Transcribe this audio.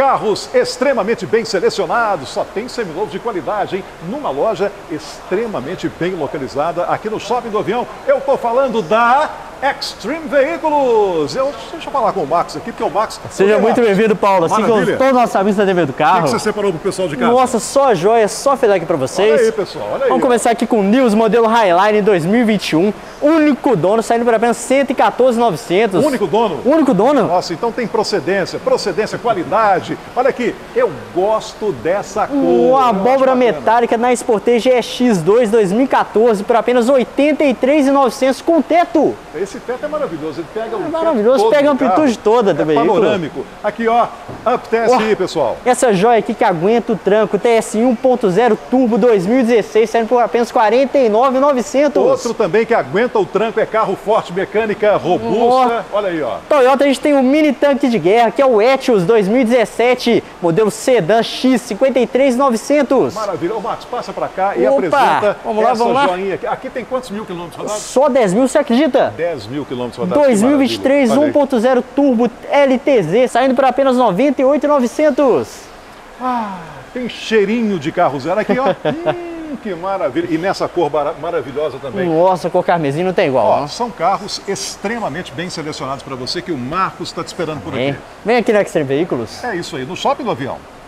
Carros extremamente bem selecionados, só tem seminovos de qualidade, hein? Numa loja extremamente bem localizada aqui no Shopping do Avião. Eu estou falando da Xtreme Veículos. Deixa eu falar com o Max aqui, porque o Max... Seja muito bem-vindo, Paulo. Assim como todos os nossos amigos da TV do Carro. O que você separou pro pessoal de casa? Nossa, só joia, só feliz aqui para vocês. Olha aí, pessoal, olha aí. Vamos começar aqui com o Nivus modelo Highline 2021. Único dono, saindo por apenas R$114.900. Único dono? Único dono. Nossa, então tem procedência, qualidade. Olha aqui, eu gosto dessa cor. Uma abóbora metálica na Sportage EX2 2014 por apenas R$83.900 com teto. Esse teto é maravilhoso, ele pega o maravilhoso, pega a amplitude toda do veículo. Panorâmico. Aqui, ó, Up TSI, pessoal. Essa joia aqui que aguenta o tranco, TSI 1.0 Turbo 2016, saindo por apenas R$49.900. Outro também que aguenta o tranco, é carro forte, mecânica robusta. Olha aí, ó. Toyota, a gente tem um mini tanque de guerra, que é o Etios 2017, modelo sedã X 53.900. Maravilha. Ô, Max, passa pra cá e apresenta essa joinha aqui. Aqui tem quantos mil quilômetros rodados? Só 10 mil, você acredita? 10 mil quilômetros rodados. 2023 1.0 Turbo LTZ, saindo por apenas R$98.900. Ah, tem cheirinho de carro zero aqui, ó. Que maravilha! E nessa cor maravilhosa também. Nossa, cor carmesim não tem igual. Ó, são carros extremamente bem selecionados para você, que o Marcos está te esperando por aqui. Vem aqui na Xtreme Veículos. É isso aí, no Shopping do Avião.